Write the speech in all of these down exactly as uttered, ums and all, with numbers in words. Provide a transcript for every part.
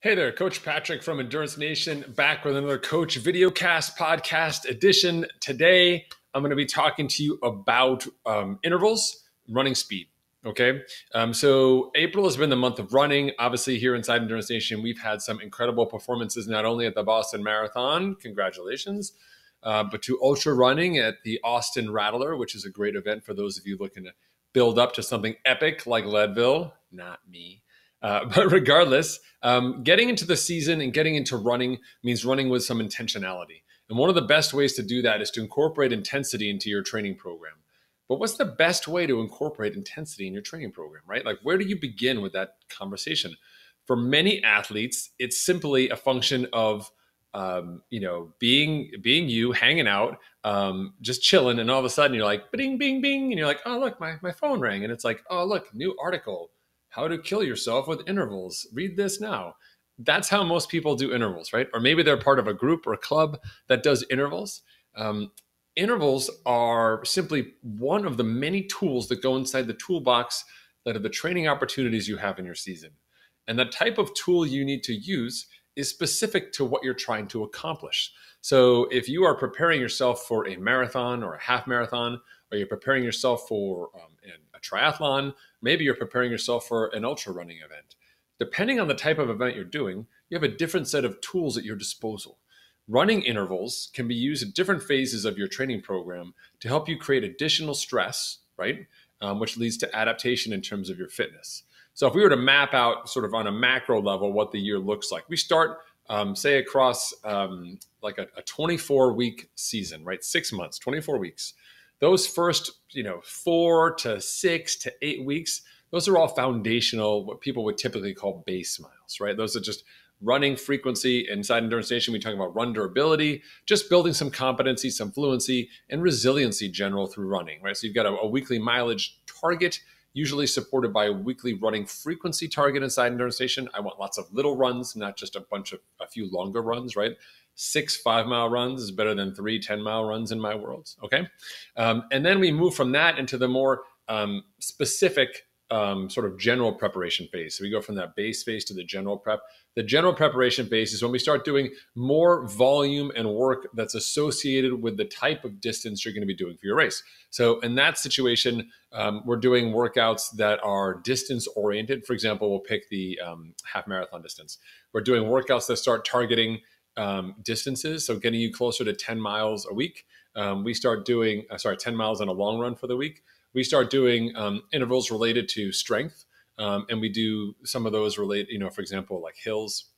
Hey there, Coach Patrick from Endurance Nation, back with another Coach Videocast podcast edition. Today, I'm going to be talking to you about um, intervals, running speed, okay? Um, so April has been the month of running. Obviously, here inside Endurance Nation, we've had some incredible performances, not only at the Boston Marathon, congratulations, uh, but to ultra running at the Austin Rattler, which is a great event for those of you looking to build up to something epic like Leadville, not me. Uh, but regardless, um, getting into the season and getting into running means running with some intentionality. And one of the best ways to do that is to incorporate intensity into your training program. But what's the best way to incorporate intensity in your training program, right? Like, where do you begin with that conversation? For many athletes, it's simply a function of, um, you know, being, being you, hanging out, um, just chilling. And all of a sudden you're like, bing, bing, bing. And you're like, oh, look, my, my phone rang. And it's like, oh, look, new article. How to kill yourself with intervals. Read this now. That's how most people do intervals, right? Or maybe they're part of a group or a club that does intervals. Um, intervals are simply one of the many tools that go inside the toolbox that are the training opportunities you have in your season. And the type of tool you need to use is specific to what you're trying to accomplish. So if you are preparing yourself for a marathon or a half marathon, or you're preparing yourself for um, an triathlon, maybe you're preparing yourself for an ultra running event. Depending on the type of event you're doing, you have a different set of tools at your disposal. Running intervals can be used at different phases of your training program to help you create additional stress, right? Um, which leads to adaptation in terms of your fitness. So if we were to map out sort of on a macro level what the year looks like, we start um, say across um, like a twenty-four week season, right? Six months, twenty-four weeks. Those first, you know, four to six to eight weeks, those are all foundational, what people would typically call base miles, right? Those are just running frequency. Inside Endurance Nation, we talk about run durability, just building some competency, some fluency, and resiliency general through running, right? So you've got a, a weekly mileage target, usually supported by a weekly running frequency target inside Endurance Nation. I want lots of little runs, not just a bunch of a few longer runs, right? Six five-mile runs is better than three ten-mile runs in my world, okay? Um, and then we move from that into the more um, specific um, sort of general preparation phase. So we go from that base phase to the general prep. The general preparation phase is when we start doing more volume and work that's associated with the type of distance you're going to be doing for your race. So in that situation, um, we're doing workouts that are distance-oriented. For example, we'll pick the um, half marathon distance. We're doing workouts that start targeting Um, distances, so getting you closer to ten miles a week. Um, we start doing, uh, sorry, ten miles on a long run for the week. We start doing um, intervals related to strength. Um, and we do some of those relate, you know, for example, like hills.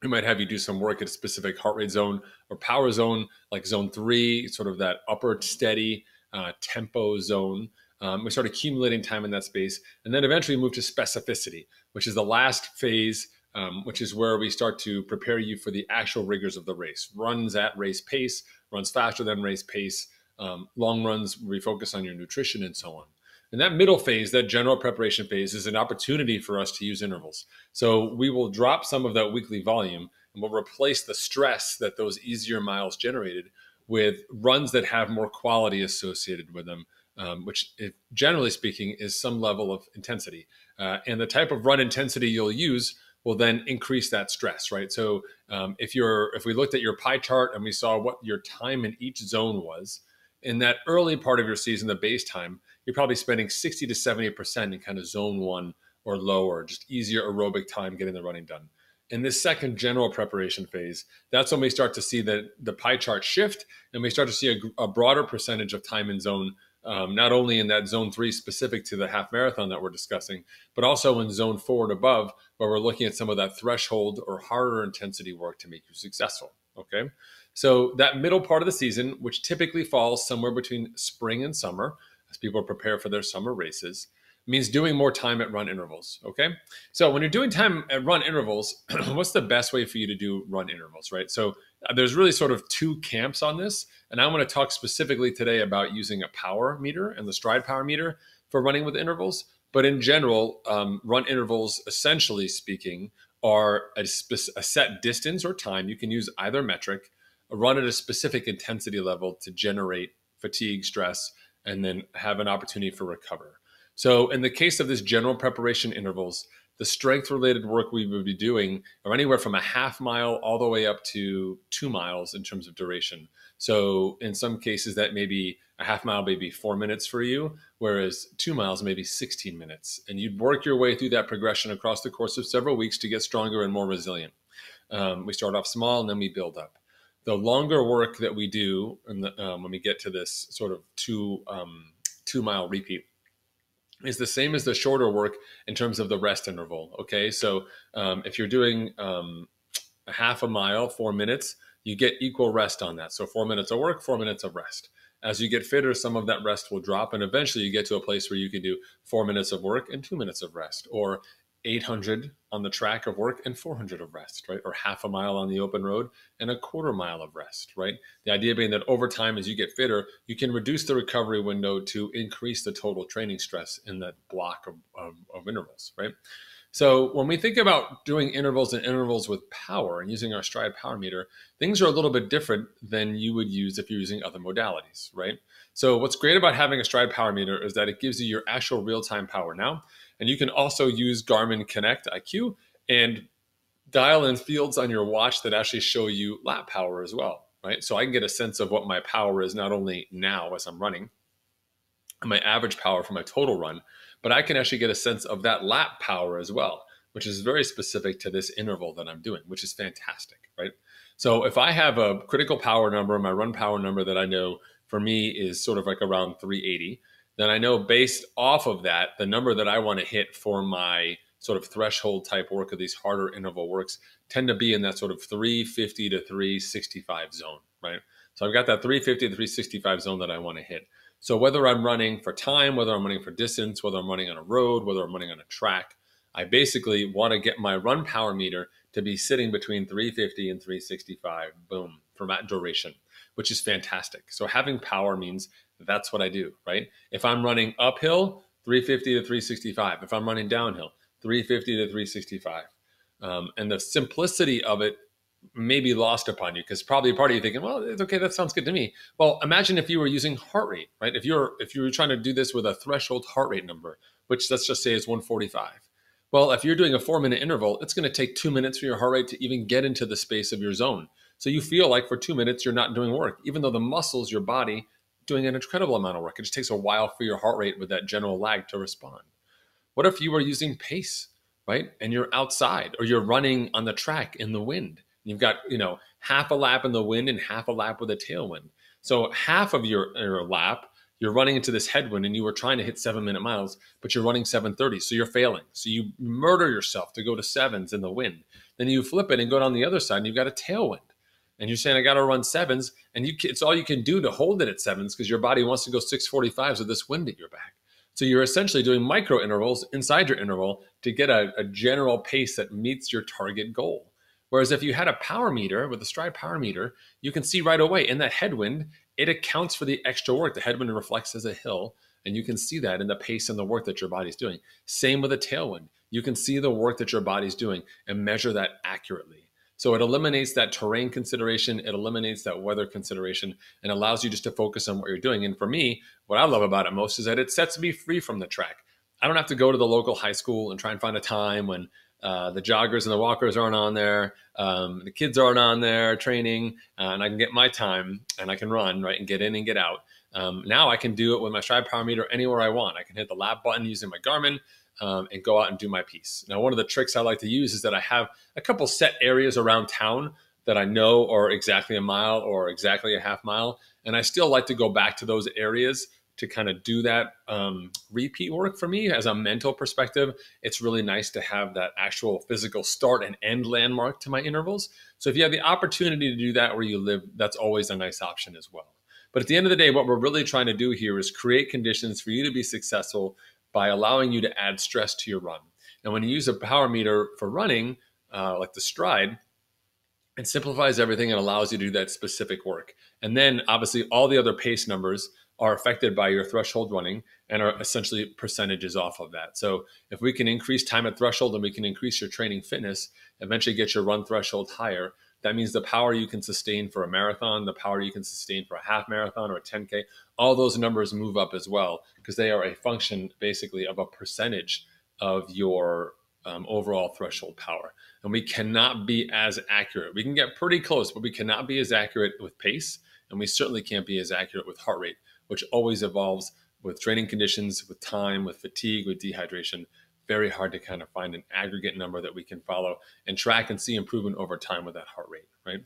We might have you do some work at a specific heart rate zone or power zone, like zone three, sort of that upper steady uh, tempo zone. Um, we start accumulating time in that space. And then eventually move to specificity, which is the last phase. Um, which is where we start to prepare you for the actual rigors of the race. Runs at race pace, runs faster than race pace, um, long runs, we focus on your nutrition and so on. And that middle phase, that general preparation phase, is an opportunity for us to use intervals. So we will drop some of that weekly volume and we'll replace the stress that those easier miles generated with runs that have more quality associated with them, um, which it, generally speaking is some level of intensity. Uh, and the type of run intensity you'll use will then increase that stress, right? So um, if you're, if we looked at your pie chart and we saw what your time in each zone was, in that early part of your season, the base time, you're probably spending sixty to seventy percent in kind of zone one or lower, just easier aerobic time getting the running done. In this second general preparation phase, that's when we start to see the, the pie chart shift and we start to see a, a broader percentage of time in zone, um, not only in that zone three specific to the half marathon that we're discussing, but also in zone four and above, where we're looking at some of that threshold or harder intensity work to make you successful, okay? So that middle part of the season, which typically falls somewhere between spring and summer, as people prepare for their summer races, means doing more time at run intervals, okay? So when you're doing time at run intervals, what's the best way for you to do run intervals, right? So there's really sort of two camps on this, and I want to talk specifically today about using a power meter and the Stryd power meter for running with intervals. But in general, um, run intervals, essentially speaking, are a, a set distance or time. You can use either metric, run at a specific intensity level to generate fatigue, stress, and then have an opportunity for recovery. So in the case of this general preparation intervals, the strength related work we would be doing are anywhere from a half mile all the way up to two miles in terms of duration. So in some cases that may be a half mile, maybe four minutes for you, whereas two miles, maybe sixteen minutes. And you'd work your way through that progression across the course of several weeks to get stronger and more resilient. Um, we start off small and then we build up. The longer work that we do, and the, um, when we get to this sort of two, um, two mile repeat, is the same as the shorter work in terms of the rest interval. Okay, so um, if you're doing um, a half a mile, four minutes, you get equal rest on that. So four minutes of work, four minutes of rest. As you get fitter, some of that rest will drop, and eventually you get to a place where you can do four minutes of work and two minutes of rest, or eight hundred on the track of work and four hundred of rest, right? Or half a mile on the open road and a quarter mile of rest, right? The idea being that over time, as you get fitter, you can reduce the recovery window to increase the total training stress in that block of, of, of intervals, right? So when we think about doing intervals and intervals with power and using our Stryd power meter, things are a little bit different than you would use if you're using other modalities, right? So what's great about having a Stryd power meter is that it gives you your actual real-time power now. And you can also use Garmin Connect I Q and dial in fields on your watch that actually show you lap power as well, right? So I can get a sense of what my power is not only now as I'm running, and my average power for my total run, but I can actually get a sense of that lap power as well, which is very specific to this interval that I'm doing, which is fantastic, right? So if I have a critical power number, my run power number that I know for me is sort of like around three eighty, then I know based off of that, the number that I want to hit for my sort of threshold type work of these harder interval works tend to be in that sort of three fifty to three sixty-five zone, right? So I've got that three fifty to three sixty-five zone that I want to hit. So whether I'm running for time, whether I'm running for distance, whether I'm running on a road, whether I'm running on a track, I basically want to get my run power meter to be sitting between three fifty and three sixty-five, boom, for that duration, which is fantastic. So having power means that's what I do, right? If I'm running uphill, three fifty to three sixty-five. If I'm running downhill, three fifty to three sixty-five. Um, and the simplicity of it may be lost upon you because probably part of you thinking, well, it's okay, that sounds good to me. Well, imagine if you were using heart rate, right? If you're if you were trying to do this with a threshold heart rate number, which let's just say is one forty-five. Well, if you're doing a four minute interval, it's going to take two minutes for your heart rate to even get into the space of your zone. So you feel like for two minutes, you're not doing work, even though the muscles, your body, doing an incredible amount of work. It just takes a while for your heart rate with that general lag to respond. What if you were using pace, right? And you're outside or you're running on the track in the wind. You've got, you know, half a lap in the wind and half a lap with a tailwind. So half of your, your lap, you're running into this headwind and you were trying to hit seven minute miles, but you're running seven thirty. So you're failing. So you murder yourself to go to sevens in the wind. Then you flip it and go down the other side and you've got a tailwind. And you're saying, I got to run sevens, and you, it's all you can do to hold it at sevens because your body wants to go six forty-fives with this wind at your back. So you're essentially doing micro intervals inside your interval to get a, a general pace that meets your target goal. Whereas if you had a power meter with a Stryd power meter, you can see right away in that headwind, it accounts for the extra work. The headwind reflects as a hill, and you can see that in the pace and the work that your body's doing. Same with a tailwind. You can see the work that your body's doing and measure that accurately. So it eliminates that terrain consideration, it eliminates that weather consideration, and allows you just to focus on what you're doing. And for me, what I love about it most is that it sets me free from the track. I don't have to go to the local high school and try and find a time when uh, the joggers and the walkers aren't on there, um, the kids aren't on there training, uh, and I can get my time and I can run, right, and get in and get out. Um, now I can do it with my Stryd power meter anywhere I want. I can hit the lap button using my Garmin, Um, and go out and do my piece. Now, one of the tricks I like to use is that I have a couple set areas around town that I know are exactly a mile or exactly a half mile. And I still like to go back to those areas to kind of do that um, repeat work for me as a mental perspective. It's really nice to have that actual physical start and end landmark to my intervals. So if you have the opportunity to do that where you live, that's always a nice option as well. But at the end of the day, what we're really trying to do here is create conditions for you to be successful by allowing you to add stress to your run. And when you use a power meter for running, uh, like the Stryd, it simplifies everything and allows you to do that specific work. And then obviously all the other pace numbers are affected by your threshold running and are essentially percentages off of that. So if we can increase time at threshold and we can increase your training fitness, eventually get your run threshold higher, that means the power you can sustain for a marathon, the power you can sustain for a half marathon or a ten K, all those numbers move up as well because they are a function basically of a percentage of your um, overall threshold power. And we cannot be as accurate. We can get pretty close, but we cannot be as accurate with pace. And we certainly can't be as accurate with heart rate, which always evolves with training conditions, with time, with fatigue, with dehydration. Very hard to kind of find an aggregate number that we can follow and track and see improvement over time with that heart rate, right?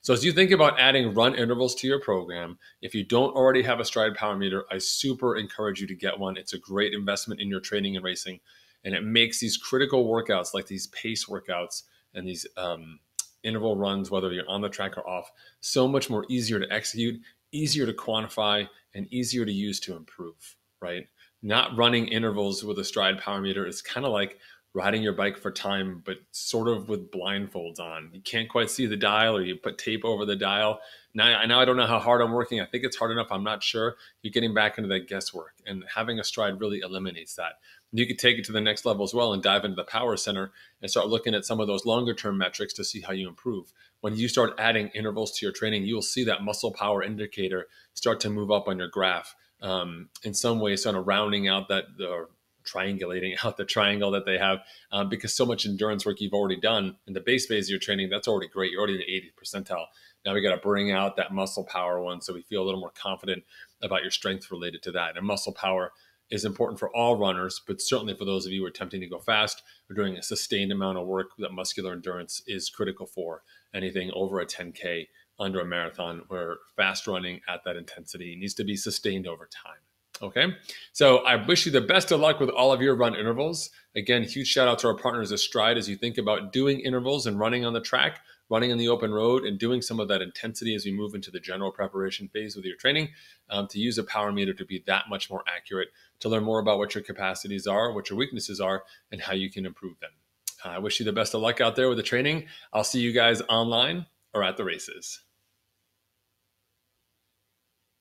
So as you think about adding run intervals to your program, if you don't already have a Stryd power meter, I super encourage you to get one. It's a great investment in your training and racing, and it makes these critical workouts, like these pace workouts and these um, interval runs, whether you're on the track or off, so much more easier to execute, easier to quantify, and easier to use to improve, right? Not running intervals with a Stryd power meter is kind of like riding your bike for time, but sort of with blindfolds on. You can't quite see the dial, or you put tape over the dial. Now, now I don't know how hard I'm working. I think it's hard enough. I'm not sure. You're getting back into that guesswork, and having a Stryd really eliminates that. You could take it to the next level as well and dive into the power center and start looking at some of those longer term metrics to see how you improve. When you start adding intervals to your training, you'll see that muscle power indicator start to move up on your graph. Um, in some way, sort of rounding out that, or triangulating out the triangle that they have, uh, because so much endurance work you've already done in the base phase of your training, that's already great. You're already in the eightieth percentile. Now we got to bring out that muscle power one, so we feel a little more confident about your strength related to that. And muscle power is important for all runners, but certainly for those of you who are attempting to go fast or doing a sustained amount of work, that muscular endurance is critical for anything over a ten K. Under a marathon, where fast running at that intensity needs to be sustained over time. Okay, so I wish you the best of luck with all of your run intervals. Again, huge shout out to our partners at Stryd as you think about doing intervals and running on the track, running in the open road, and doing some of that intensity as we move into the general preparation phase with your training, um, to use a power meter to be that much more accurate, to learn more about what your capacities are, what your weaknesses are, and how you can improve them. I wish you the best of luck out there with the training. I'll see you guys online or at the races.